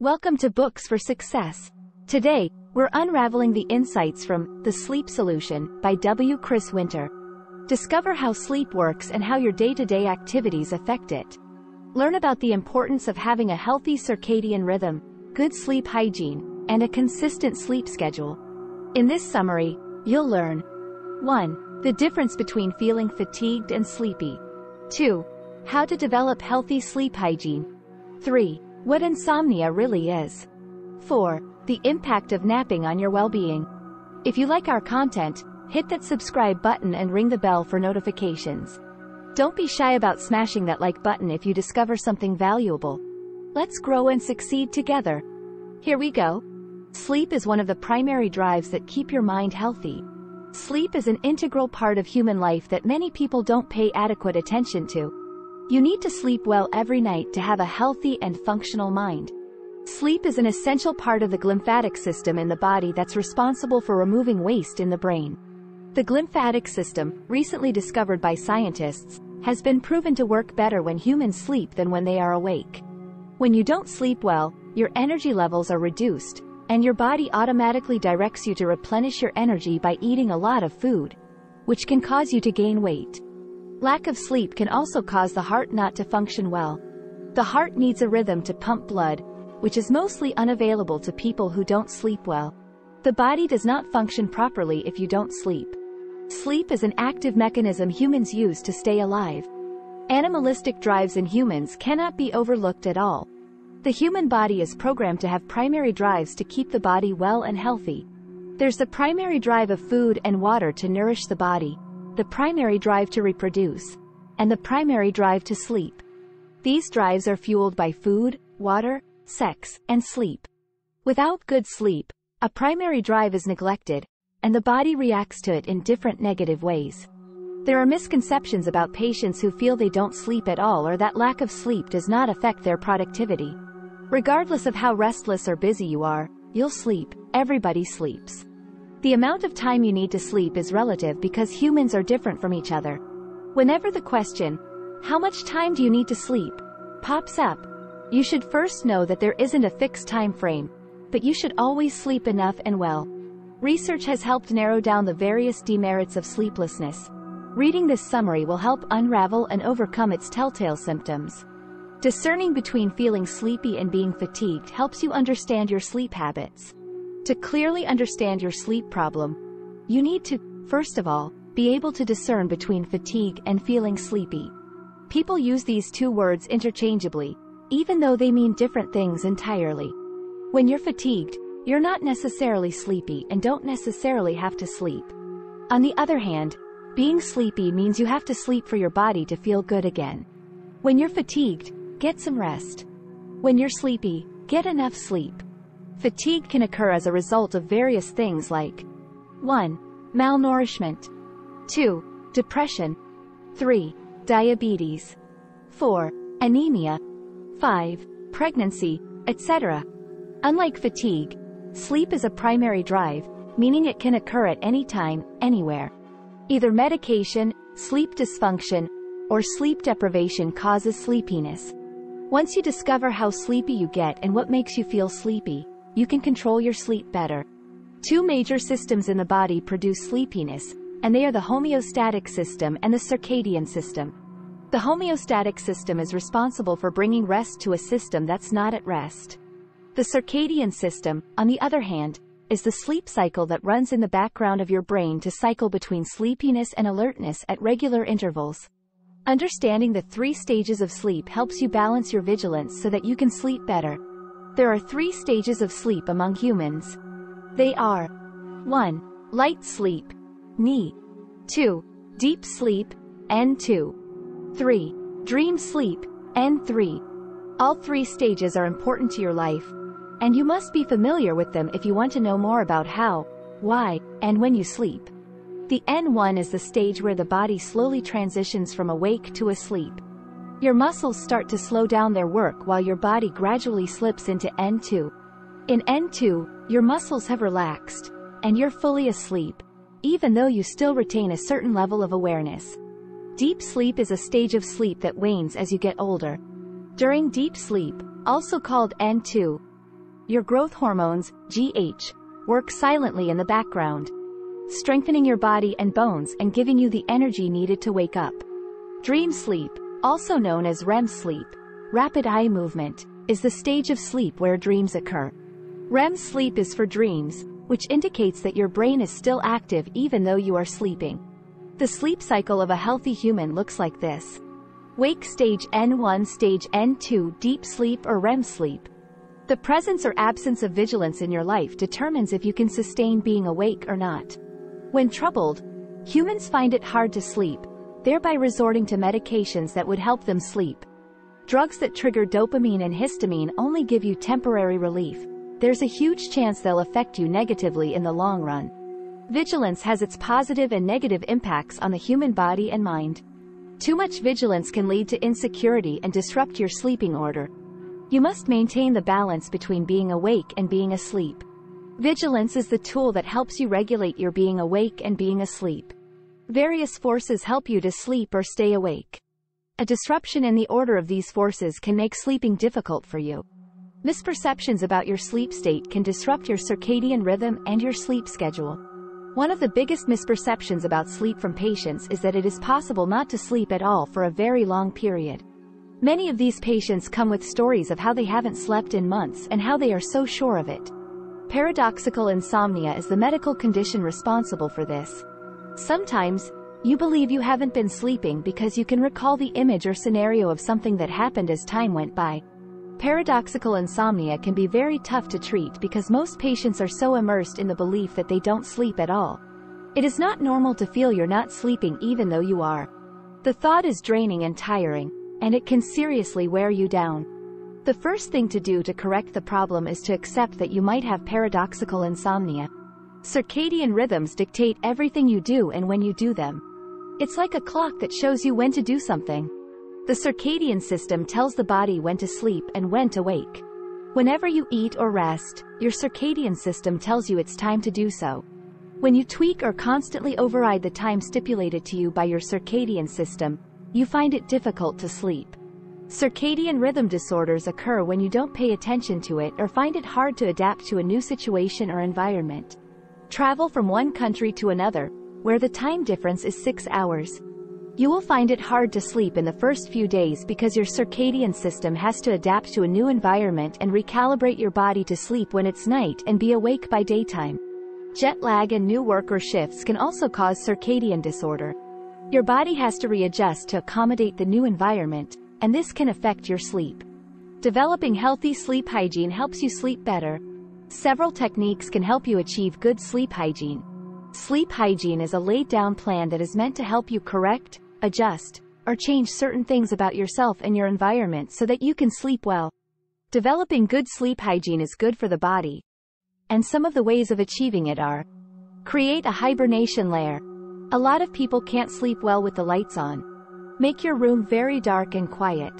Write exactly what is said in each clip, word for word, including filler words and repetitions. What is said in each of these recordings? Welcome to Books for Success. Today, we're unraveling the insights from The Sleep Solution by W. Chris Winter. Discover how sleep works and how your day-to-day activities affect it. Learn about the importance of having a healthy circadian rhythm, good sleep hygiene, and a consistent sleep schedule. In this summary, you'll learn one The difference between feeling fatigued and sleepy. two How to develop healthy sleep hygiene. three What insomnia really is. four The impact of napping on your well-being. If you like our content, hit that subscribe button and ring the bell for notifications. Don't be shy about smashing that like button if you discover something valuable. Let's grow and succeed together. Here we go. Sleep is one of the primary drives that keep your mind healthy. Sleep is an integral part of human life that many people don't pay adequate attention to. You need to sleep well every night to have a healthy and functional mind. Sleep is an essential part of the glymphatic system in the body that's responsible for removing waste in the brain. The glymphatic system, recently discovered by scientists, has been proven to work better when humans sleep than when they are awake. When you don't sleep well, your energy levels are reduced, and your body automatically directs you to replenish your energy by eating a lot of food, which can cause you to gain weight. Lack of sleep can also cause the heart not to function well. The heart needs a rhythm to pump blood, which is mostly unavailable to people who don't sleep well. The body does not function properly if you don't sleep. Sleep is an active mechanism humans use to stay alive. Animalistic drives in humans cannot be overlooked at all. The human body is programmed to have primary drives to keep the body well and healthy. There's the primary drive of food and water to nourish the body, the primary drive to reproduce, and the primary drive to sleep. These drives are fueled by food, water, sex, and sleep. Without good sleep, a primary drive is neglected, and the body reacts to it in different negative ways. There are misconceptions about patients who feel they don't sleep at all or that lack of sleep does not affect their productivity. Regardless of how restless or busy you are, you'll sleep. Everybody sleeps. The amount of time you need to sleep is relative because humans are different from each other. Whenever the question, how much time do you need to sleep, pops up, you should first know that there isn't a fixed time frame, but you should always sleep enough and well. Research has helped narrow down the various demerits of sleeplessness. Reading this summary will help unravel and overcome its telltale symptoms. Discerning between feeling sleepy and being fatigued helps you understand your sleep habits. To clearly understand your sleep problem, you need to, first of all, be able to discern between fatigue and feeling sleepy. People use these two words interchangeably, even though they mean different things entirely. When you're fatigued, you're not necessarily sleepy and don't necessarily have to sleep. On the other hand, being sleepy means you have to sleep for your body to feel good again. When you're fatigued, get some rest. When you're sleepy, get enough sleep. Fatigue can occur as a result of various things like one Malnourishment, two Depression, three Diabetes, four Anemia, five Pregnancy, et cetera. Unlike fatigue, sleep is a primary drive, meaning it can occur at any time, anywhere. Either medication, sleep dysfunction, or sleep deprivation causes sleepiness. Once you discover how sleepy you get and what makes you feel sleepy, you can control your sleep better. Two major systems in the body produce sleepiness, and they are the homeostatic system and the circadian system. The homeostatic system is responsible for bringing rest to a system that's not at rest. The circadian system, on the other hand, is the sleep cycle that runs in the background of your brain to cycle between sleepiness and alertness at regular intervals. Understanding the three stages of sleep helps you balance your vigilance so that you can sleep better. There are three stages of sleep among humans. They are one Light sleep, N I, two Deep sleep, N two, three Dream sleep, N three. All three stages are important to your life, and you must be familiar with them if you want to know more about how, why, and when you sleep. The N one is the stage where the body slowly transitions from awake to asleep. Your muscles start to slow down their work while your body gradually slips into N two. In N two, your muscles have relaxed, and you're fully asleep, even though you still retain a certain level of awareness. Deep sleep is a stage of sleep that wanes as you get older. During deep sleep, also called N two, Your growth hormones, G H, work silently in the background, strengthening your body and bones and giving you the energy needed to wake up. Dream sleep, also known as R E M sleep, rapid eye movement, is the stage of sleep where dreams occur. R E M sleep is for dreams, which indicates that your brain is still active even though you are sleeping. The sleep cycle of a healthy human looks like this. Wake stage N one, stage N two, deep sleep or R E M sleep. The presence or absence of vigilance in your life determines if you can sustain being awake or not. When troubled, humans find it hard to sleep, thereby resorting to medications that would help them sleep. Drugs that trigger dopamine and histamine only give you temporary relief. There's a huge chance they'll affect you negatively in the long run. Vigilance has its positive and negative impacts on the human body and mind. Too much vigilance can lead to insecurity and disrupt your sleeping order. You must maintain the balance between being awake and being asleep. Vigilance is the tool that helps you regulate your being awake and being asleep. Various forces help you to sleep or stay awake. A disruption in the order of these forces can make sleeping difficult for you. Misperceptions about your sleep state can disrupt your circadian rhythm and your sleep schedule. One of the biggest misperceptions about sleep from patients is that it is possible not to sleep at all for a very long period. Many of these patients come with stories of how they haven't slept in months and how they are so sure of it. Paradoxical insomnia is the medical condition responsible for this. Sometimes, you believe you haven't been sleeping because you can recall the image or scenario of something that happened as time went by. Paradoxical insomnia can be very tough to treat because most patients are so immersed in the belief that they don't sleep at all. It is not normal to feel you're not sleeping even though you are. The thought is draining and tiring, and it can seriously wear you down. The first thing to do to correct the problem is to accept that you might have paradoxical insomnia. Circadian rhythms dictate everything you do and when you do them. It's like a clock that shows you when to do something. The circadian system tells the body when to sleep and when to wake. Whenever you eat or rest, your circadian system tells you it's time to do so. When you tweak or constantly override the time stipulated to you by your circadian system, you find it difficult to sleep. Circadian rhythm disorders occur when you don't pay attention to it or find it hard to adapt to a new situation or environment. Travel from one country to another, where the time difference is six hours. You will find it hard to sleep in the first few days because your circadian system has to adapt to a new environment and recalibrate your body to sleep when it's night and be awake by daytime. Jet lag and new work or shifts can also cause circadian disorder. Your body has to readjust to accommodate the new environment, and this can affect your sleep. Developing healthy sleep hygiene helps you sleep better. Several techniques can help you achieve good sleep hygiene. Sleep hygiene is a laid-down plan that is meant to help you correct, adjust, or change certain things about yourself and your environment so that you can sleep well. Developing good sleep hygiene is good for the body, and some of the ways of achieving it are: create a hibernation layer. A lot of people can't sleep well with the lights on. Make your room very dark and quiet.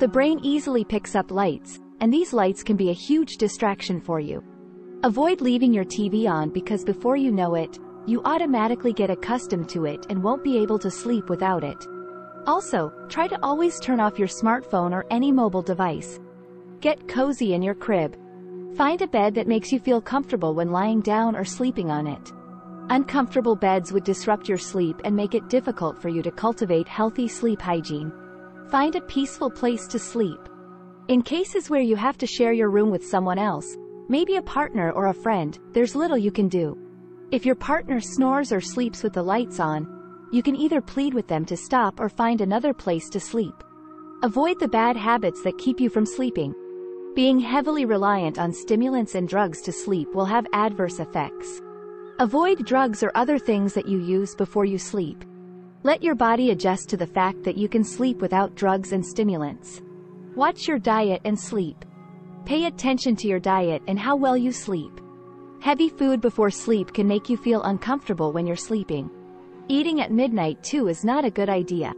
The brain easily picks up lights, and these lights can be a huge distraction for you. Avoid leaving your T V on because before you know it, you automatically get accustomed to it and won't be able to sleep without it. Also, try to always turn off your smartphone or any mobile device. Get cozy in your crib. Find a bed that makes you feel comfortable when lying down or sleeping on it. Uncomfortable beds would disrupt your sleep and make it difficult for you to cultivate healthy sleep hygiene. Find a peaceful place to sleep. In cases where you have to share your room with someone else, maybe a partner or a friend, there's little you can do. If your partner snores or sleeps with the lights on, you can either plead with them to stop or find another place to sleep. Avoid the bad habits that keep you from sleeping. Being heavily reliant on stimulants and drugs to sleep will have adverse effects. Avoid drugs or other things that you use before you sleep. Let your body adjust to the fact that you can sleep without drugs and stimulants. Watch your diet and sleep. Pay attention to your diet and how well you sleep. Heavy food before sleep can make you feel uncomfortable when you're sleeping. Eating at midnight too is not a good idea.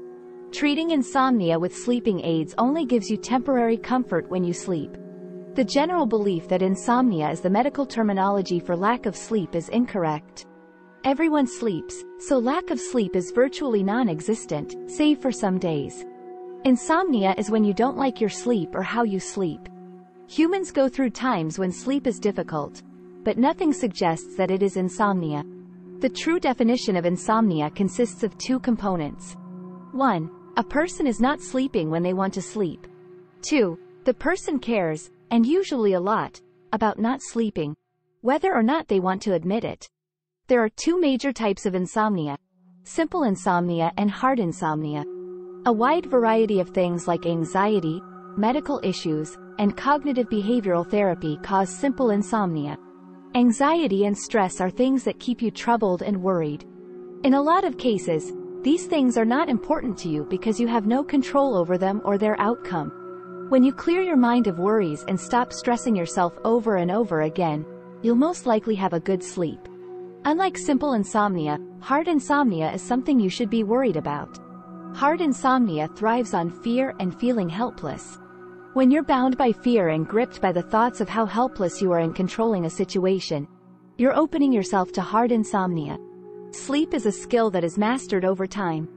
Treating insomnia with sleeping aids only gives you temporary comfort when you sleep. The general belief that insomnia is the medical terminology for lack of sleep is incorrect. Everyone sleeps, so lack of sleep is virtually non-existent, save for some days. Insomnia is when you don't like your sleep or how you sleep. Humans go through times when sleep is difficult, but nothing suggests that it is insomnia. The true definition of insomnia consists of two components. one. A person is not sleeping when they want to sleep. two. The person cares, and usually a lot, about not sleeping, whether or not they want to admit it. There are two major types of insomnia: simple insomnia and hard insomnia. A wide variety of things like anxiety, medical issues, and cognitive behavioral therapy cause simple insomnia. Anxiety and stress are things that keep you troubled and worried. In a lot of cases, these things are not important to you because you have no control over them or their outcome. When you clear your mind of worries and stop stressing yourself over and over again, you'll most likely have a good sleep. Unlike simple insomnia, hard insomnia is something you should be worried about. Hard insomnia thrives on fear and feeling helpless. When you're bound by fear and gripped by the thoughts of how helpless you are in controlling a situation, you're opening yourself to hard insomnia. Sleep is a skill that is mastered over time.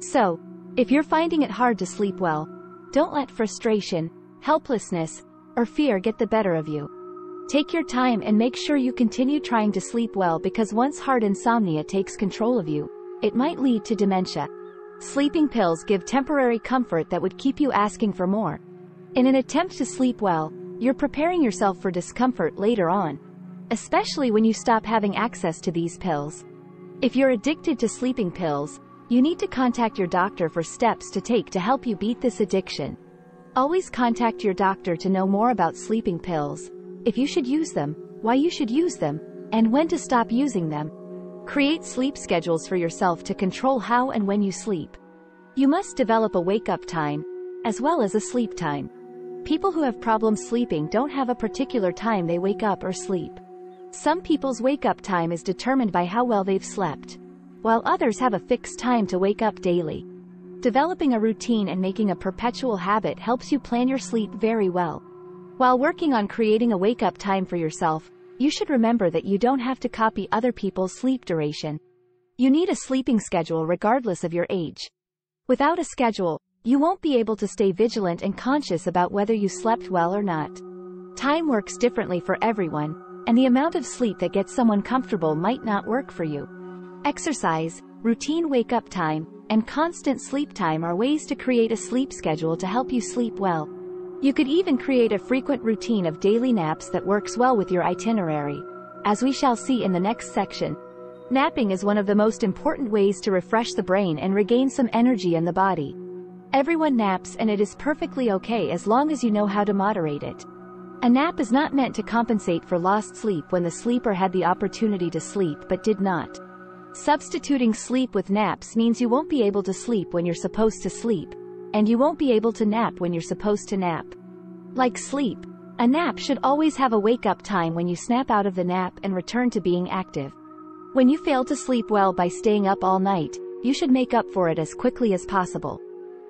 So, if you're finding it hard to sleep well, don't let frustration, helplessness, or fear get the better of you. Take your time and make sure you continue trying to sleep well, because once hard insomnia takes control of you, it might lead to dementia. Sleeping pills give temporary comfort that would keep you asking for more. In an attempt to sleep well, you're preparing yourself for discomfort later on, especially when you stop having access to these pills. If you're addicted to sleeping pills, you need to contact your doctor for steps to take to help you beat this addiction. Always contact your doctor to know more about sleeping pills, if you should use them, why you should use them, and when to stop using them. Create sleep schedules for yourself to control how and when you sleep. You must develop a wake-up time, as well as a sleep time. People who have problems sleeping don't have a particular time they wake up or sleep. Some people's wake-up time is determined by how well they've slept, while others have a fixed time to wake up daily. Developing a routine and making a perpetual habit helps you plan your sleep very well. While working on creating a wake-up time for yourself, you should remember that you don't have to copy other people's sleep duration. You need a sleeping schedule regardless of your age. Without a schedule, you won't be able to stay vigilant and conscious about whether you slept well or not. Time works differently for everyone, and the amount of sleep that gets someone comfortable might not work for you. Exercise, routine wake-up time, and constant sleep time are ways to create a sleep schedule to help you sleep well. You could even create a frequent routine of daily naps that works well with your itinerary, as we shall see in the next section. Napping is one of the most important ways to refresh the brain and regain some energy in the body. Everyone naps, and it is perfectly okay as long as you know how to moderate it. A nap is not meant to compensate for lost sleep when the sleeper had the opportunity to sleep but did not. Substituting sleep with naps means you won't be able to sleep when you're supposed to sleep, and you won't be able to nap when you're supposed to nap. Like sleep, a nap should always have a wake-up time when you snap out of the nap and return to being active. When you fail to sleep well by staying up all night, you should make up for it as quickly as possible.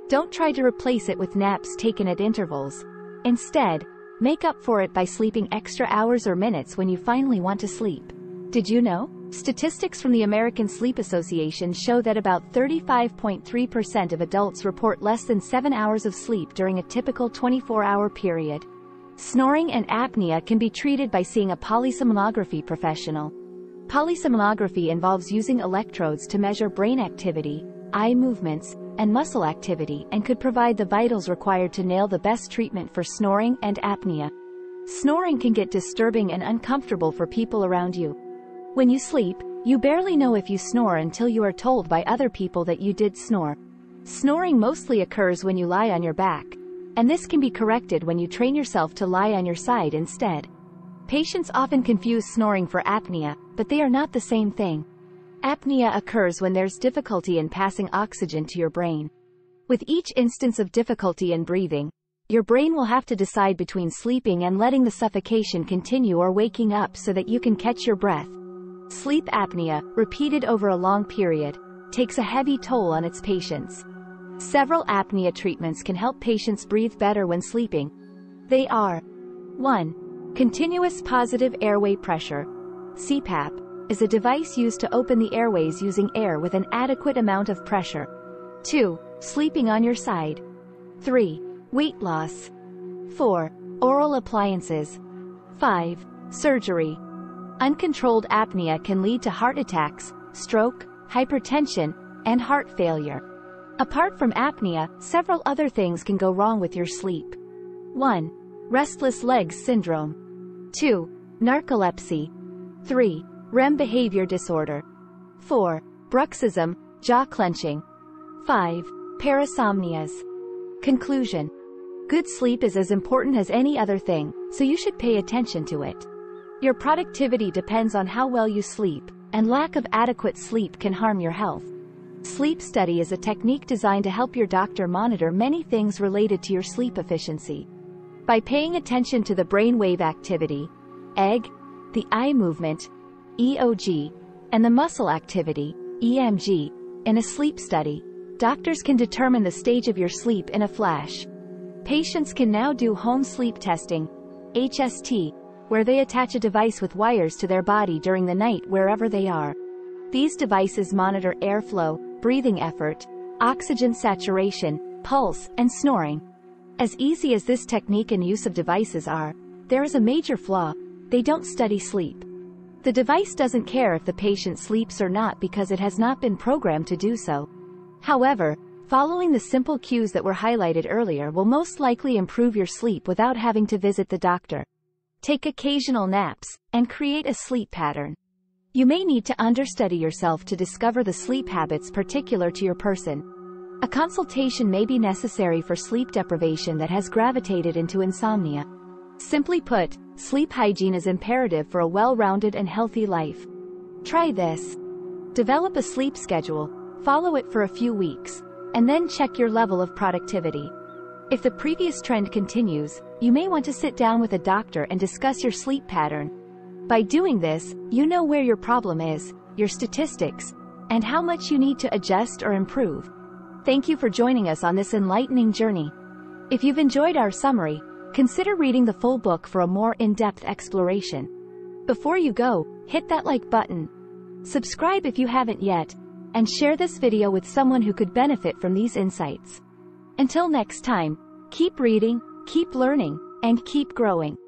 Don't try to replace it with naps taken at intervals. Instead, make up for it by sleeping extra hours or minutes when you finally want to sleep. Did you know? Statistics from the American Sleep Association show that about thirty-five point three percent of adults report less than seven hours of sleep during a typical twenty-four hour period. Snoring and apnea can be treated by seeing a polysomnography professional. Polysomnography involves using electrodes to measure brain activity, eye movements, and muscle activity, and could provide the vitals required to nail the best treatment for snoring and apnea. Snoring can get disturbing and uncomfortable for people around you. When you sleep, you barely know if you snore until you are told by other people that you did snore. Snoring mostly occurs when you lie on your back, and this can be corrected when you train yourself to lie on your side instead. Patients often confuse snoring for apnea, but they are not the same thing. Apnea occurs when there's difficulty in passing oxygen to your brain. With each instance of difficulty in breathing, your brain will have to decide between sleeping and letting the suffocation continue or waking up so that you can catch your breath. Sleep apnea, repeated over a long period, takes a heavy toll on its patients. Several apnea treatments can help patients breathe better when sleeping. They are: one. Continuous positive airway pressure. C PAP is a device used to open the airways using air with an adequate amount of pressure. two. Sleeping on your side. three. Weight loss. four. Oral appliances. five. Surgery. Uncontrolled apnea can lead to heart attacks, stroke, hypertension, and heart failure. Apart from apnea, several other things can go wrong with your sleep. one. Restless legs syndrome. two. Narcolepsy. three. R E M behavior disorder. four. Bruxism, jaw clenching. five. Parasomnias. Conclusion. Good sleep is as important as any other thing, so you should pay attention to it. Your productivity depends on how well you sleep, and lack of adequate sleep can harm your health. Sleep study is a technique designed to help your doctor monitor many things related to your sleep efficiency. By paying attention to the brainwave activity, E E G, the eye movement, E O G, and the muscle activity, E M G, in a sleep study, doctors can determine the stage of your sleep in a flash. Patients can now do home sleep testing, H S T, where they attach a device with wires to their body during the night wherever they are. These devices monitor airflow, breathing effort, oxygen saturation, pulse, and snoring. As easy as this technique and use of devices are, there is a major flaw: they don't study sleep. The device doesn't care if the patient sleeps or not because it has not been programmed to do so. However, following the simple cues that were highlighted earlier will most likely improve your sleep without having to visit the doctor. Take occasional naps, and create a sleep pattern. You may need to understudy yourself to discover the sleep habits particular to your person. A consultation may be necessary for sleep deprivation that has gravitated into insomnia. Simply put, sleep hygiene is imperative for a well-rounded and healthy life. Try this. Develop a sleep schedule, follow it for a few weeks, and then check your level of productivity. If the previous trend continues, you may want to sit down with a doctor and discuss your sleep pattern. By doing this, you know where your problem is, your statistics, and how much you need to adjust or improve. Thank you for joining us on this enlightening journey. If you've enjoyed our summary, consider reading the full book for a more in-depth exploration. Before you go, hit that like button, subscribe if you haven't yet, and share this video with someone who could benefit from these insights. Until next time, keep reading, keep learning, and keep growing.